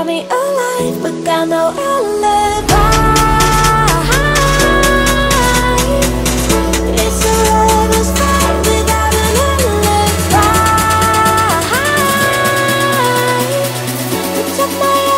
got me alive, but got no alibi. It's a rubber stamp without an alibi. You took my